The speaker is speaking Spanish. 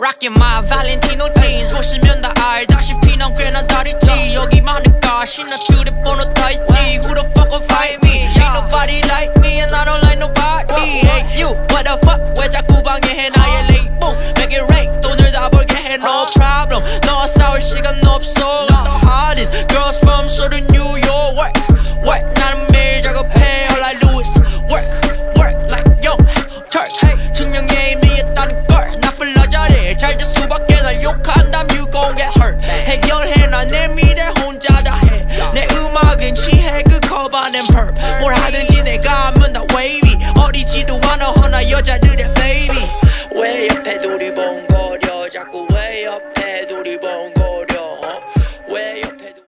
Rockin' my Valentino jeans, 멋있면 다 알다 시피 난 꽤나 다르지 여기만일까 신나 휴대폰으로 다 있지 Who the fuck will fight me? Ain't nobody like me and I don't like nobody Hey you, what the fuck? 왜 자꾸 방해해 나의 레이블 Make it rain, 돈을 다 벌게 해 No problem 너와 싸울 시간 없어